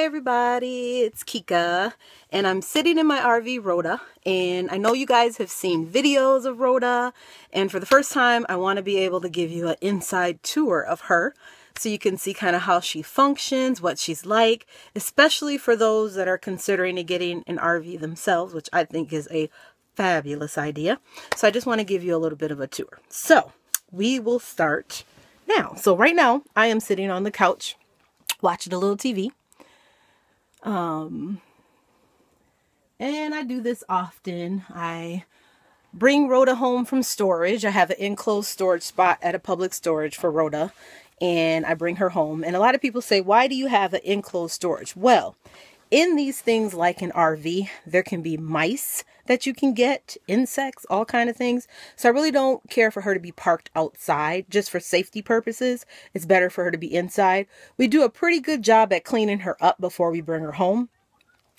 Hi everybody, it's Kika and I'm sitting in my RV Rhoda, and I know you guys have seen videos of Rhoda, and for the first time I want to be able to give you an inside tour of her so you can see kind of how she functions, what she's like, especially for those that are considering getting an RV themselves, which I think is a fabulous idea. So I just want to give you a little bit of a tour. So we will start now. So right now I am sitting on the couch watching a little TV. And I do this often. I bring Rhoda home from storage. I have an enclosed storage spot at a public storage for Rhoda, and I bring her home. And a lot of people say, why do you have an enclosed storage? Well, in these things like an RV, there can be mice that you can get, insects, all kinds of things. So I really don't care for her to be parked outside. Just for safety purposes, it's better for her to be inside. We do a pretty good job at cleaning her up before we bring her home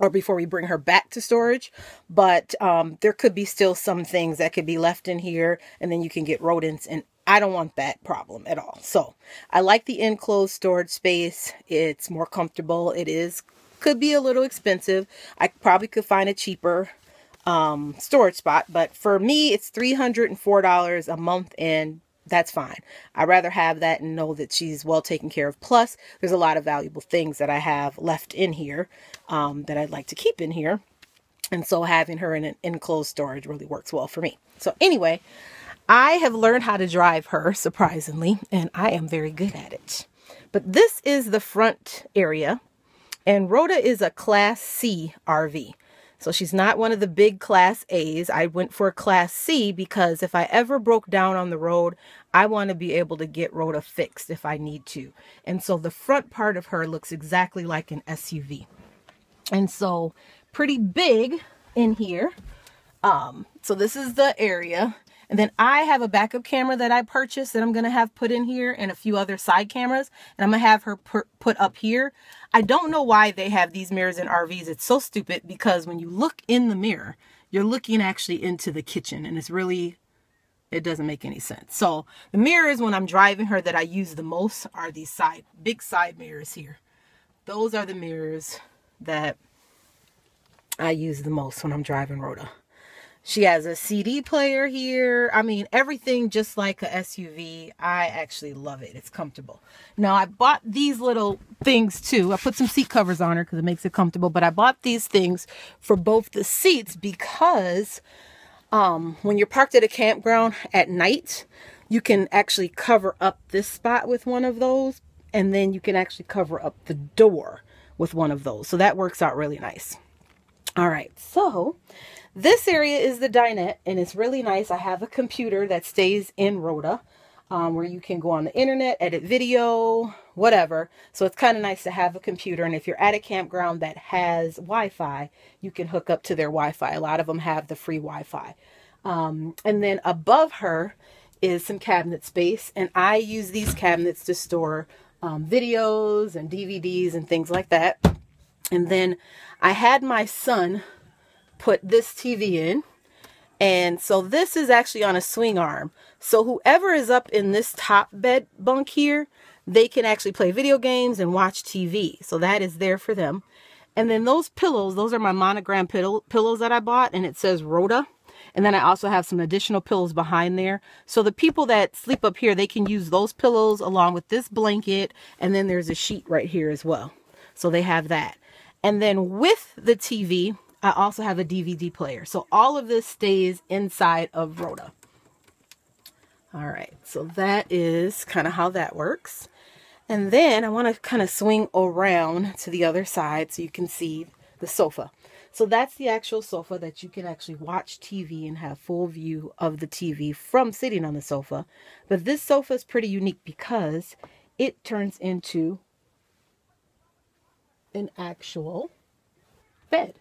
or before we bring her back to storage. But there could be still some things that could be left in here, and then you can get rodents, and I don't want that problem at all. So I like the enclosed storage space. It's more comfortable. It is could be a little expensive. I probably could find a cheaper storage spot, but for me it's $304 a month, and that's fine. I'd rather have that and know that she's well taken care of. Plus there's a lot of valuable things that I have left in here that I'd like to keep in here, and so having her in an enclosed storage really works well for me. So anyway, I have learned how to drive her, surprisingly, and I am very good at it. But this is the front area. And Rhoda is a Class C RV. So she's not one of the big Class A's. I went for a Class C because if I ever broke down on the road, I want to be able to get Rhoda fixed if I need to. And so the front part of her looks exactly like an SUV. And so pretty big in here. So this is the area. And then I have a backup camera that I purchased that I'm going to have put in here, and a few other side cameras. And I'm going to have her put up here. I don't know why they have these mirrors in RVs. It's so stupid, because when you look in the mirror, you're looking actually into the kitchen, and it's really, it doesn't make any sense. So the mirrors when I'm driving her that I use the most are these big side mirrors here. Those are the mirrors that I use the most when I'm driving Rhoda. She has a CD player here. I mean, everything just like a SUV. I actually love it. It's comfortable. Now, I bought these little things too. I put some seat covers on her because it makes it comfortable. But I bought these things for both the seats because when you're parked at a campground at night, you can actually cover up this spot with one of those. And then you can actually cover up the door with one of those. So that works out really nice. All right. So this area is the dinette, and it's really nice. I have a computer that stays in Rhoda where you can go on the internet, edit video, whatever. So it's kind of nice to have a computer. And if you're at a campground that has Wi-Fi, you can hook up to their Wi-Fi. A lot of them have the free Wi-Fi. And then above her is some cabinet space. And I use these cabinets to store videos and DVDs and things like that. And then I had my son put this TV in, and so this is actually on a swing arm, so whoever is up in this top bed bunk here, they can actually play video games and watch TV. So that is there for them. And then those pillows, those are my monogram pillows that I bought, and it says Rhoda. And then I also have some additional pillows behind there, so the people that sleep up here, they can use those pillows along with this blanket, and then there's a sheet right here as well, so they have that. And then with the TV, I also have a DVD player. So all of this stays inside of Rhoda. All right, so that is kind of how that works. And then I want to kind of swing around to the other side so you can see the sofa. So that's the actual sofa that you can actually watch TV and have full view of the TV from sitting on the sofa. But this sofa is pretty unique because it turns into an actual bed.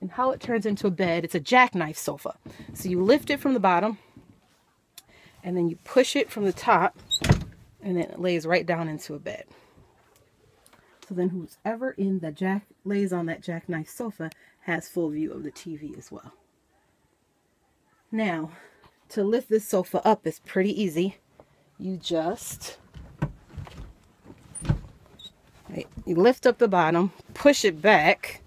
And how it turns into a bed, it's a jackknife sofa. So you lift it from the bottom, and then you push it from the top, and then it lays right down into a bed. So then whoever in the lays on that jackknife sofa has full view of the TV as well. Now, to lift this sofa up is pretty easy. You just, right, You lift up the bottom, push it back,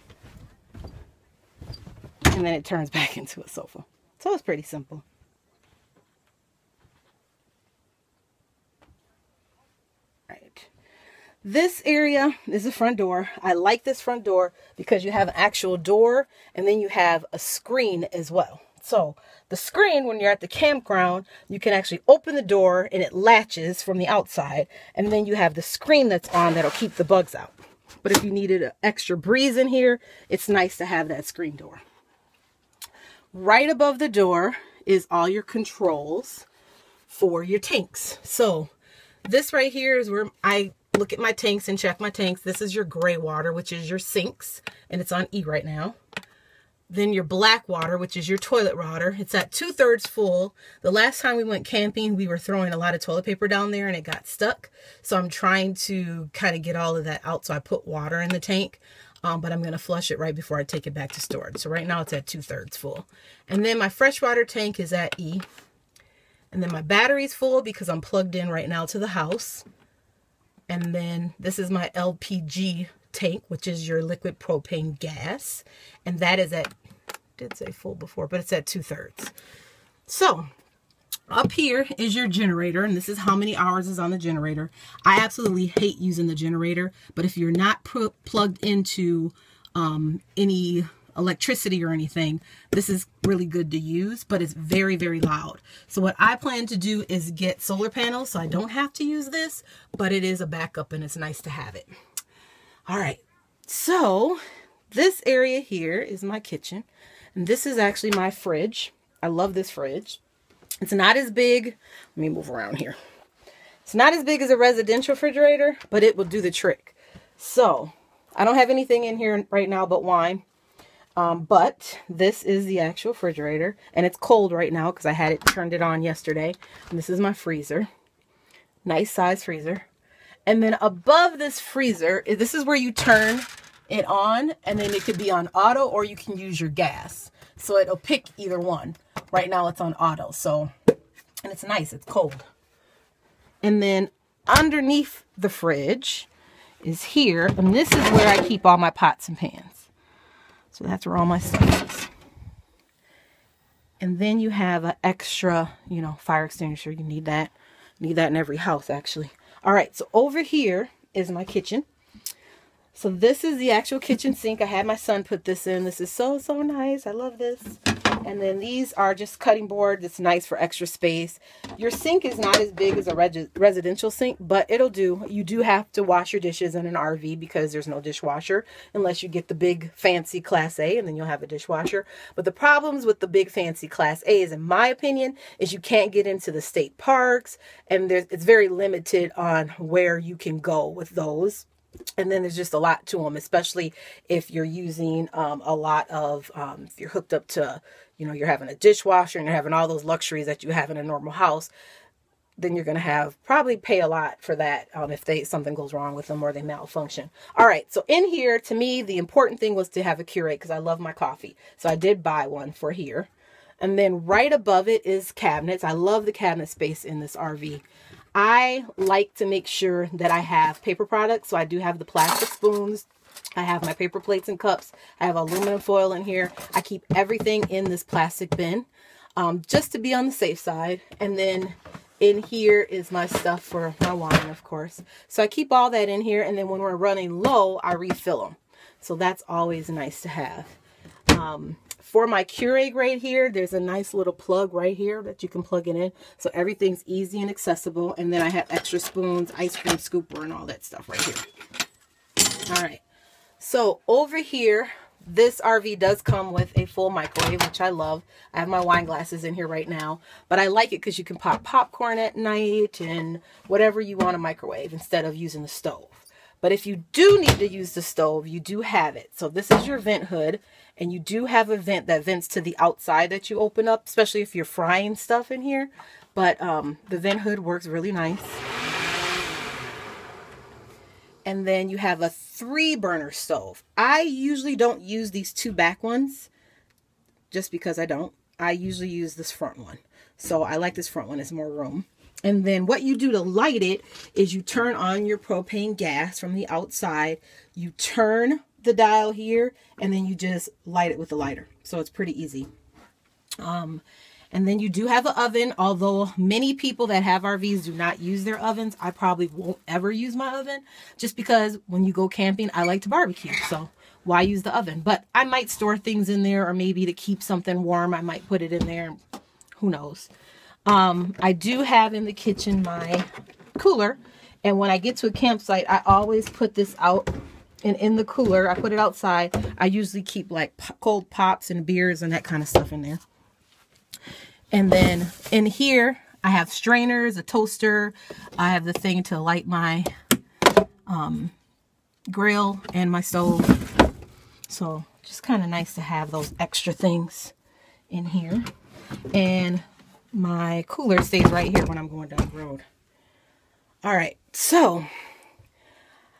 and then it turns back into a sofa. So it's pretty simple. Right. This area is the front door. I like this front door because you have an actual door and then you have a screen as well. So the screen, when you're at the campground, you can actually open the door and it latches from the outside. And then you have the screen that's on that'll keep the bugs out. But if you needed an extra breeze in here, it's nice to have that screen door. Right above the door is all your controls for your tanks. So this right here is where I look at my tanks and check my tanks. This is your gray water, which is your sinks, and it's on E right now. Then your black water, which is your toilet water. It's at 2/3 full. The last time we went camping, we were throwing a lot of toilet paper down there and it got stuck. So I'm trying to kind of get all of that out. So I put water in the tank, but I'm gonna flush it right before I take it back to storage. So right now it's at 2/3 full. And then my freshwater tank is at E. And then my battery's full because I'm plugged in right now to the house. And then this is my LPG tank, which is your liquid propane gas. And that is at, did say full before, but it's at 2/3. So up here is your generator, and this is how many hours is on the generator. I absolutely hate using the generator, but if you're not plugged into any electricity or anything, this is really good to use, but it's very, very loud. So what I plan to do is get solar panels so I don't have to use this, but it is a backup and it's nice to have it. All right, so this area here is my kitchen. And this is actually my fridge. I love this fridge. It's not as big. Let me move around here. It's not as big as a residential refrigerator, but it will do the trick. So I don't have anything in here right now but wine. But this is the actual refrigerator, and it's cold right now because I had it turned it on yesterday. And this is my freezer, nice size freezer. And then above this freezer, this is where you turn it on, and then it could be on auto or you can use your gas. So it'll pick either one. Right now it's on auto. So, and it's nice, it's cold. And then underneath the fridge is here, and this is where I keep all my pots and pans. So that's where all my stuff is. And then you have an extra, you know, fire extinguisher. You need that. You need that in every house, actually. All right, so over here is my kitchen. So this is the actual kitchen sink. I had my son put this in. This is so, so nice. I love this. And then these are just cutting board. That's nice for extra space. Your sink is not as big as a residential sink, but it'll do. You do have to wash your dishes in an RV because there's no dishwasher unless you get the big fancy Class A, and then you'll have a dishwasher. But the problems with the big fancy Class A's, in my opinion, is you can't get into the state parks, and it's very limited on where you can go with those. And then there's just a lot to them, especially if you're using a lot of, if you're hooked up to, you know, you're having a dishwasher and you're having all those luxuries that you have in a normal house, then you're going to have probably pay a lot for that if something goes wrong with them or they malfunction. All right. So in here, to me, the important thing was to have a Keurig because I love my coffee. So I did buy one for here. And then right above it is cabinets. I love the cabinet space in this RV. I like to make sure that I have paper products. So I do have the plastic spoons. I have my paper plates and cups. I have aluminum foil in here. I keep everything in this plastic bin just to be on the safe side. And then in here is my stuff for my wine, of course. So I keep all that in here. And then when we're running low, I refill them. So that's always nice to have. For my Keurig right here, there's a nice little plug right here that you can plug it in. So everything's easy and accessible. And then I have extra spoons, ice cream scooper, and all that stuff right here. All right. So over here, this RV does come with a full microwave, which I love. I have my wine glasses in here right now. But I like it because you can pop popcorn at night and whatever you want to microwave instead of using the stove. But if you do need to use the stove, you do have it. So this is your vent hood, and you do have a vent that vents to the outside that you open up, especially if you're frying stuff in here. But the vent hood works really nice. And then you have a 3-burner stove. I usually don't use these two back ones just because I don't. I usually use this front one. So I like this front one. It's more room. And then what you do to light it is you turn on your propane gas from the outside. You turn the dial here, and then you just light it with the lighter. So it's pretty easy. And then you do have an oven, although many people that have RVs do not use their ovens. I probably won't ever use my oven just because when you go camping, I like to barbecue. So why use the oven? But I might store things in there, or maybe to keep something warm, I might put it in there. Who knows? I do have in the kitchen my cooler. And when I get to a campsite, I always put this out. And in the cooler, I put it outside. I usually keep like cold pops and beers and that kind of stuff in there. And then in here, I have strainers, a toaster. I have the thing to light my grill and my stove. So just kind of nice to have those extra things in here. And my cooler stays right here when I'm going down the road. All right, so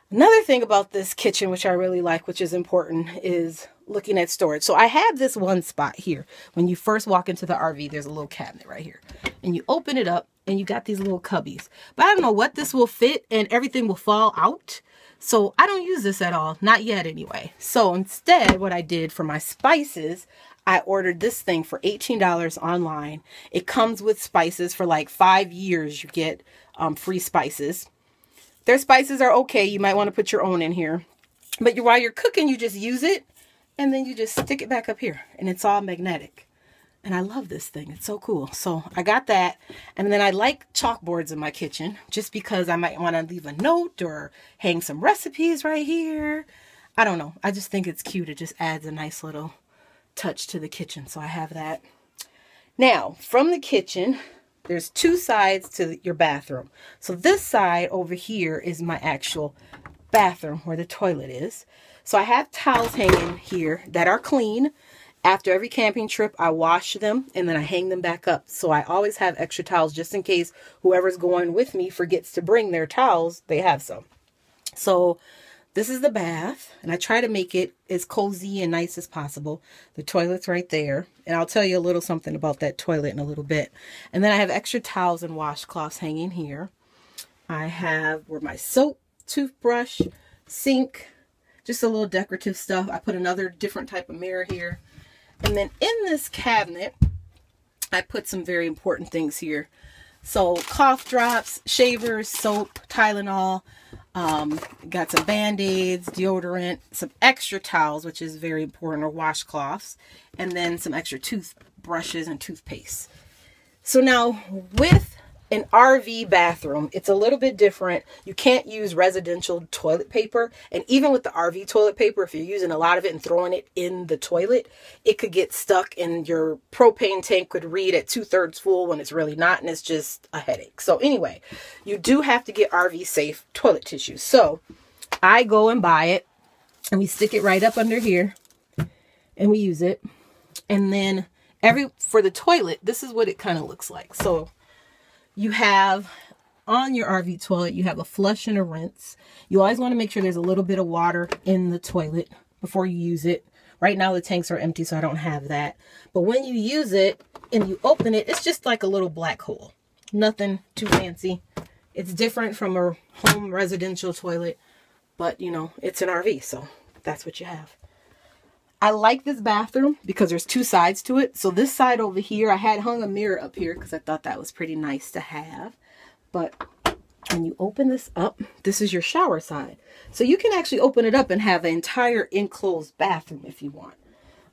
another thing about this kitchen, which I really like, which is important, is looking at storage. So I have this one spot here. When you first walk into the RV, there's a little cabinet right here. And you open it up, and you got these little cubbies. But I don't know what this will fit, and everything will fall out. So I don't use this at all. Not yet, anyway. So instead, what I did for my spices, I ordered this thing for $18 online. It comes with spices for like 5 years. You get free spices. Their spices are okay. You might want to put your own in here. But while you're cooking, you just use it. And then you just stick it back up here. And it's all magnetic. And I love this thing. It's so cool. So I got that. And then I like chalkboards in my kitchen. Just because I might want to leave a note or hang some recipes right here. I don't know. I just think it's cute. It just adds a nice little touch to the kitchen. So I have that. Now, from the kitchen, there's two sides to your bathroom. So this side over here is my actual bathroom where the toilet is. So I have towels hanging here that are clean. After every camping trip, I wash them and then I hang them back up. So I always have extra towels just in case whoever's going with me forgets to bring their towels, they have some. So this is the bath, and I try to make it as cozy and nice as possible. The toilet's right there, and I'll tell you a little something about that toilet in a little bit. And then I have extra towels and washcloths hanging here. I have where my soap, toothbrush, sink, just a little decorative stuff. I put another different type of mirror here. And then in this cabinet, I put some very important things here. So cough drops, shavers, soap, Tylenol, got some Band-Aids, deodorant, some extra towels, which is very important, or washcloths, and then some extra toothbrushes and toothpaste. So now with an RV bathroom, it's a little bit different. You can't use residential toilet paper. And even with the RV toilet paper, if you're using a lot of it and throwing it in the toilet, it could get stuck and your propane tank could read at 2/3 full when it's really not. And it's just a headache. So anyway, you do have to get RV safe toilet tissue. So I go and buy it, and we stick it right up under here and we use it. And then for the toilet, this is what it kind of looks like. So you have on your RV toilet, you have a flush and a rinse. You always want to make sure there's a little bit of water in the toilet before you use it. Right now the tanks are empty, so I don't have that. But when you use it and you open it, it's just like a little black hole. Nothing too fancy. It's different from a home residential toilet, but you know, it's an RV, so that's what you have. I like this bathroom because there's two sides to it. So this side over here, I had hung a mirror up here because I thought that was pretty nice to have. But when you open this up, this is your shower side. So you can actually open it up and have an entire enclosed bathroom if you want.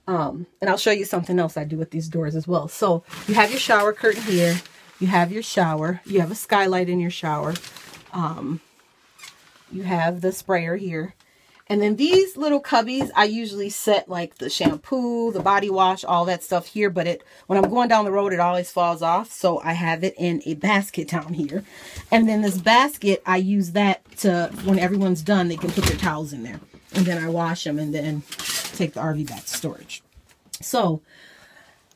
And I'll show you something else I do with these doors as well. So you have your shower curtain here. You have your shower. You have a skylight in your shower. You have the sprayer here. And then these little cubbies, I usually set like the shampoo, the body wash, all that stuff here. But when I'm going down the road, it always falls off. So I have it in a basket down here. And then this basket, I use that to, when everyone's done, they can put their towels in there. And then I wash them and then take the RV back to storage. So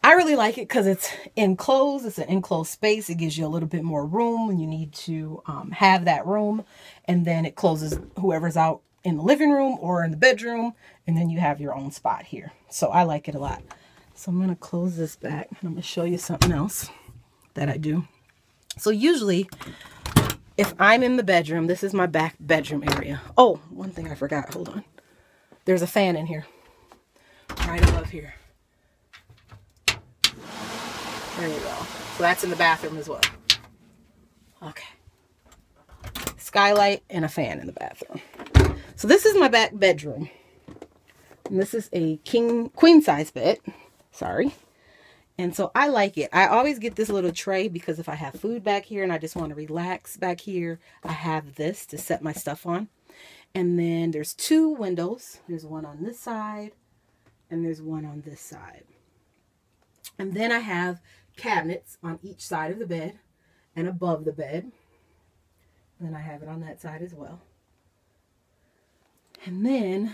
I really like it because it's enclosed. It's an enclosed space. It gives you a little bit more room when you need to have that room. And then it closes whoever's out in the living room or in the bedroom, and then you have your own spot here. So I like it a lot. So I'm gonna close this back and I'm gonna show you something else that I do. So usually if I'm in the bedroom, this is my back bedroom area. Oh, one thing I forgot. Hold on. There's a fan in here. Right above here. There you go. So that's in the bathroom as well. Okay. Skylight and a fan in the bathroom. So this is my back bedroom. And this is a queen size bed. Sorry. And so I like it. I always get this little tray because if I have food back here and I just want to relax back here, I have this to set my stuff on. And then there's two windows. There's one on this side and there's one on this side. And then I have cabinets on each side of the bed and above the bed. And then I have it on that side as well. And then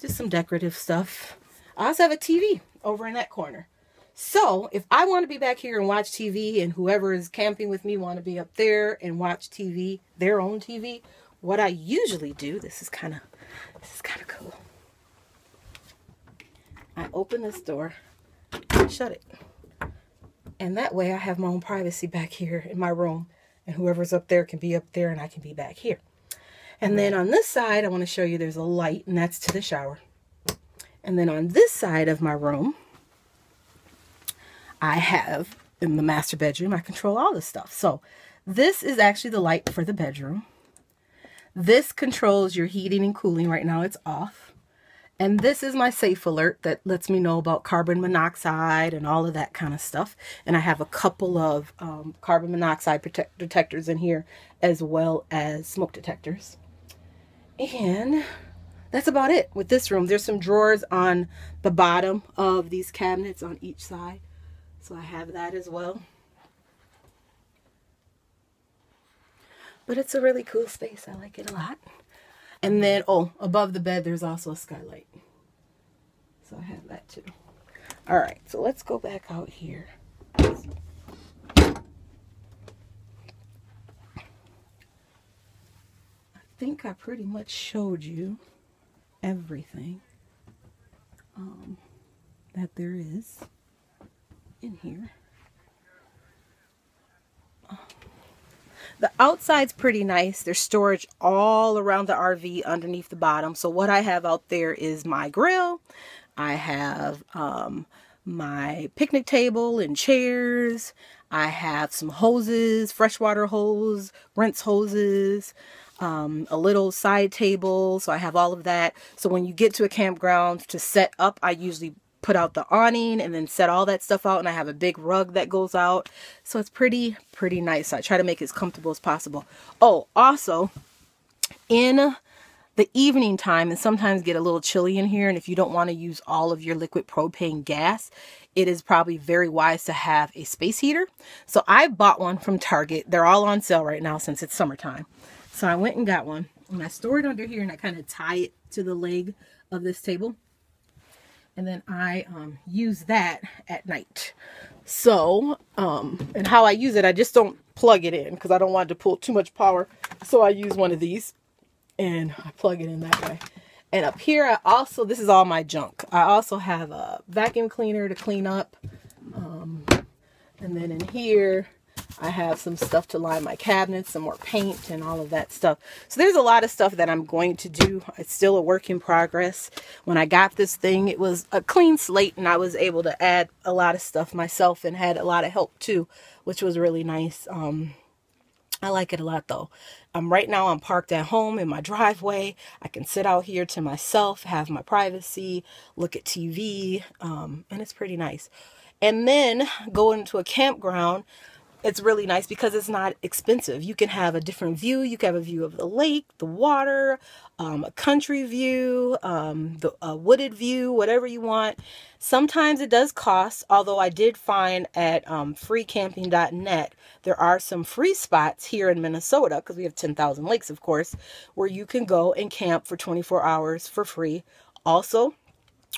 just some decorative stuff. I also have a TV over in that corner. So if I want to be back here and watch TV, and whoever is camping with me want to be up there and watch TV, their own TV, what I usually do, this is kind of cool. I open this door and shut it. And that way I have my own privacy back here in my room, and whoever's up there can be up there and I can be back here. And then on this side, I want to show you there's a light, and that's to the shower. And then on this side of my room, I have, in the master bedroom, I control all this stuff. So this is actually the light for the bedroom. This controls your heating and cooling. Right now it's off. And this is my safe alert that lets me know about carbon monoxide and all of that kind of stuff. And I have a couple of carbon monoxide detectors in here, as well as smoke detectors. And that's about it with this room. There's some drawers on the bottom of these cabinets on each side. So I have that as well. But it's a really cool space. I like it a lot. And then, oh, above the bed, there's also a skylight. So I have that too. All right, so let's go back out here. I think I pretty much showed you everything that there is in here. The outside's pretty nice. There's storage all around the RV underneath the bottom. So what I have out there is my grill. I have my picnic table and chairs. I have some hoses, freshwater hose, rinse hoses, a little side table. So I have all of that. So when you get to a campground to set up, I usually put out the awning and then set all that stuff out. And I have a big rug that goes out. So it's pretty nice. I try to make it as comfortable as possible. Oh, also in the evening time, and sometimes get a little chilly in here, and if you don't want to use all of your liquid propane gas, it is probably very wise to have a space heater. So I bought one from Target. They're all on sale right now since it's summertime. So I went and got one, and I store it under here, and I kind of tie it to the leg of this table. And then I use that at night. So, and how I use it, I just don't plug it in because I don't want to pull too much power. So I use one of these and I plug it in that way. And up here, this is all my junk. I also have a vacuum cleaner to clean up. And then in here, I have some stuff to line my cabinets, some more paint and all of that stuff. So there's a lot of stuff that I'm going to do. It's still a work in progress. When I got this thing, it was a clean slate, and I was able to add a lot of stuff myself and had a lot of help too, which was really nice. I like it a lot though. Right now I'm parked at home in my driveway. I can sit out here to myself, have my privacy, look at TV, and it's pretty nice. And then going to a campground, it's really nice because it's not expensive. You can have a different view. You can have a view of the lake, the water, a country view, a wooded view, whatever you want. Sometimes it does cost, although I did find at freecamping.net, there are some free spots here in Minnesota, because we have 10,000 lakes, of course, where you can go and camp for 24 hours for free. Also,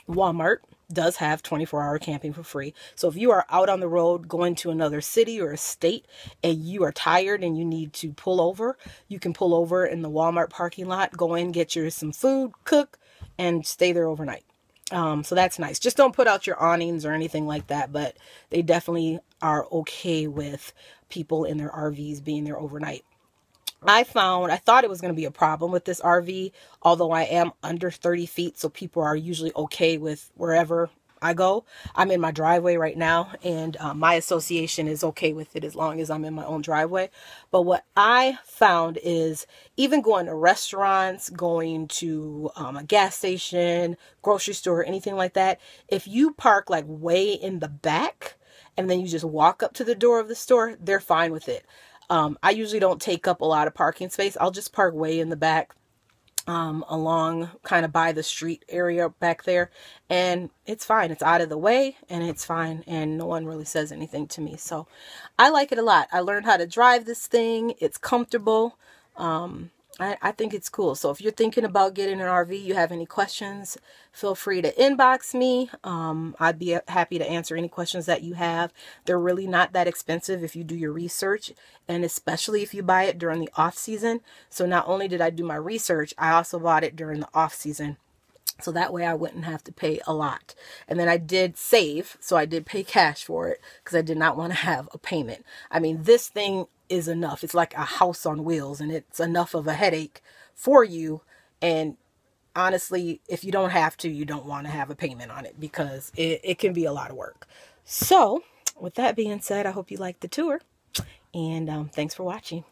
Walmart does have 24-hour camping for free. So if you are out on the road going to another city or a state and you are tired and you need to pull over, you can pull over in the Walmart parking lot, go in, get some food, cook, and stay there overnight. So that's nice. Just don't put out your awnings or anything like that, but they definitely are okay with people in their RVs being there overnight. I thought it was going to be a problem with this RV, although I am under 30 feet, so people are usually okay with wherever I go. I'm in my driveway right now, and my association is okay with it as long as I'm in my own driveway. But what I found is even going to restaurants, going to a gas station, grocery store, anything like that, if you park like way in the back and then you just walk up to the door of the store, they're fine with it. I usually don't take up a lot of parking space. I'll just park way in the back, along kind of by the street area back there. And it's fine. It's out of the way and it's fine. And no one really says anything to me. So I like it a lot. I learned how to drive this thing. It's comfortable. I think it's cool. So if you're thinking about getting an RV, you have any questions, feel free to inbox me. I'd be happy to answer any questions that you have. They're really not that expensive if you do your research, and especially if you buy it during the off season. So not only did I do my research, I also bought it during the off season. So that way I wouldn't have to pay a lot. And then I did save. So I did pay cash for it because I did not want to have a payment. I mean, this thing is enough. It's like a house on wheels, and it's enough of a headache for you. And honestly, if you don't have to, you don't want to have a payment on it because it can be a lot of work. So with that being said, I hope you liked the tour, and thanks for watching.